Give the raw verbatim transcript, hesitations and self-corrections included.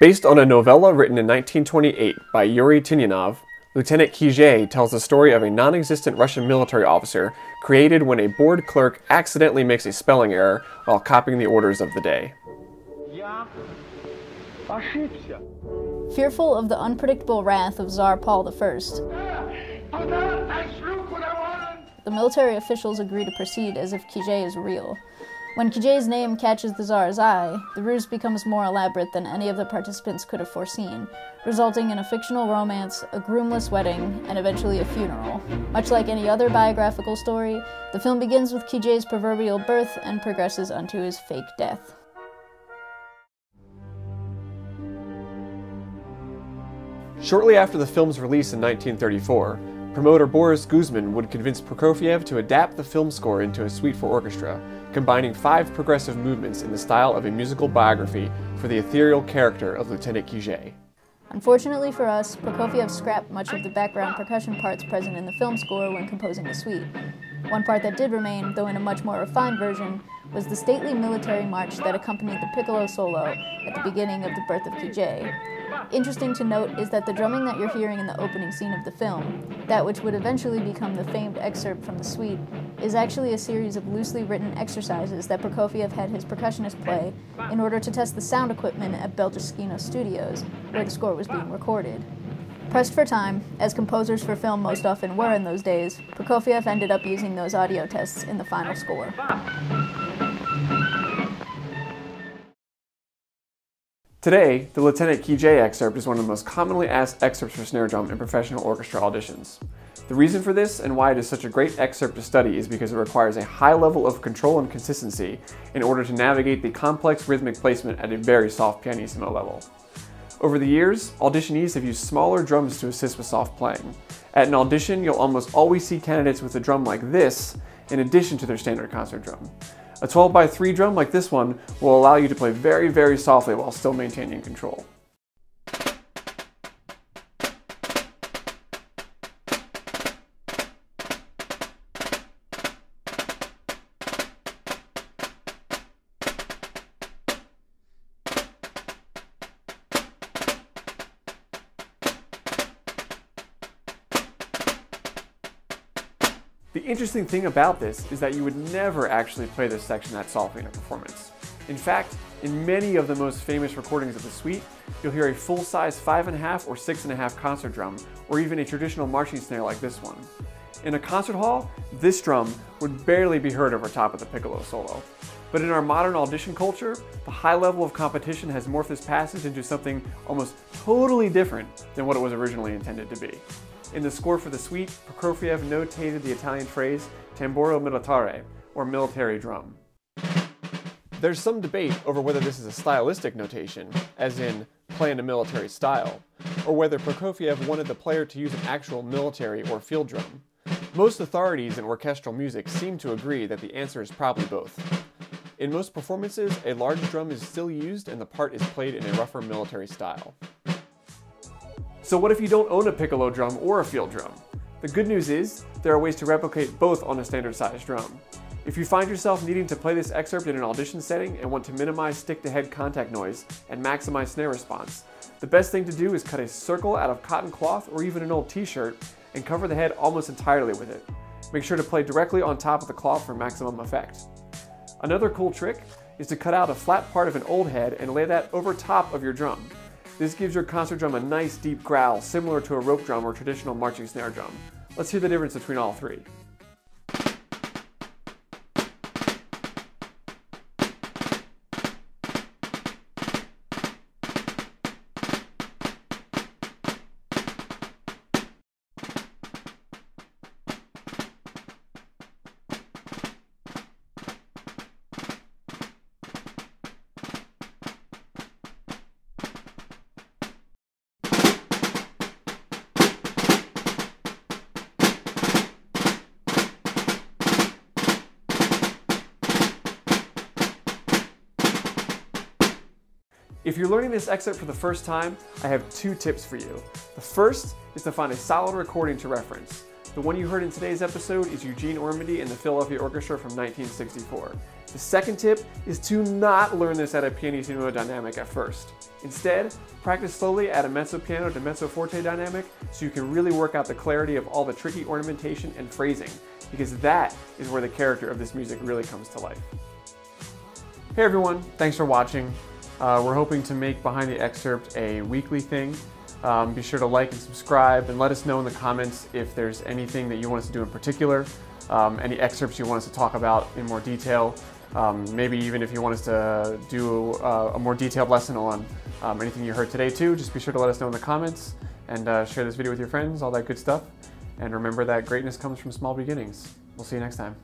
Based on a novella written in nineteen twenty-eight by Yuri Tinyanov, Lieutenant Kijé tells the story of a non-existent Russian military officer created when a bored clerk accidentally makes a spelling error while copying the orders of the day. Fearful of the unpredictable wrath of Tsar Paul the First, the military officials agree to proceed as if Kijé is real. When Kijé's name catches the Tsar's eye, the ruse becomes more elaborate than any of the participants could have foreseen, resulting in a fictional romance, a groomless wedding, and eventually a funeral. Much like any other biographical story, the film begins with Kijé's proverbial birth and progresses unto his fake death. Shortly after the film's release in nineteen thirty-four, promoter Boris Guzman would convince Prokofiev to adapt the film score into a suite for orchestra, combining five progressive movements in the style of a musical biography for the ethereal character of Lieutenant Kijé. Unfortunately for us, Prokofiev scrapped much of the background percussion parts present in the film score when composing the suite. One part that did remain, though in a much more refined version, was the stately military march that accompanied the piccolo solo at the beginning of The Birth of Kijé. Interesting to note is that the drumming that you're hearing in the opening scene of the film, that which would eventually become the famed excerpt from the suite, is actually a series of loosely written exercises that Prokofiev had his percussionist play in order to test the sound equipment at Belgoskino Studios, where the score was being recorded. Pressed for time, as composers for film most often were in those days, Prokofiev ended up using those audio tests in the final score. Today, the Lieutenant Kijé excerpt is one of the most commonly asked excerpts for snare drum in professional orchestra auditions. The reason for this and why it is such a great excerpt to study is because it requires a high level of control and consistency in order to navigate the complex rhythmic placement at a very soft pianissimo level. Over the years, auditionees have used smaller drums to assist with soft playing. At an audition, you'll almost always see candidates with a drum like this in addition to their standard concert drum. A twelve by three drum like this one will allow you to play very, very softly while still maintaining control. The interesting thing about this is that you would never actually play this section at softly in a performance. In fact, in many of the most famous recordings of the suite, you'll hear a full-size five point five or six point five concert drum, or even a traditional marching snare like this one. In a concert hall, this drum would barely be heard over top of the piccolo solo. But in our modern audition culture, the high level of competition has morphed this passage into something almost totally different than what it was originally intended to be. In the score for the suite, Prokofiev notated the Italian phrase tamburo militare, or military drum. There's some debate over whether this is a stylistic notation, as in playing a military style, or whether Prokofiev wanted the player to use an actual military or field drum. Most authorities in orchestral music seem to agree that the answer is probably both. In most performances, a large drum is still used and the part is played in a rougher military style. So what if you don't own a piccolo drum or a field drum? The good news is, there are ways to replicate both on a standard-sized drum. If you find yourself needing to play this excerpt in an audition setting and want to minimize stick-to-head contact noise and maximize snare response, the best thing to do is cut a circle out of cotton cloth or even an old t-shirt and cover the head almost entirely with it. Make sure to play directly on top of the cloth for maximum effect. Another cool trick is to cut out a flat part of an old head and lay that over top of your drum. This gives your concert drum a nice deep growl, similar to a rope drum or traditional marching snare drum. Let's hear the difference between all three. If you're learning this excerpt for the first time, I have two tips for you. The first is to find a solid recording to reference. The one you heard in today's episode is Eugene Ormandy and the Philadelphia Orchestra from nineteen sixty-four. The second tip is to not learn this at a pianissimo dynamic at first. Instead, practice slowly at a mezzo piano to mezzo forte dynamic so you can really work out the clarity of all the tricky ornamentation and phrasing, because that is where the character of this music really comes to life. Hey everyone, thanks for watching. Uh, we're hoping to make Behind the Excerpt a weekly thing. Um, be sure to like and subscribe, and let us know in the comments if there's anything that you want us to do in particular, um, any excerpts you want us to talk about in more detail, um, maybe even if you want us to do a, a more detailed lesson on um, anything you heard today too. Just be sure to let us know in the comments, and uh, share this video with your friends, all that good stuff. And remember that greatness comes from small beginnings. We'll see you next time.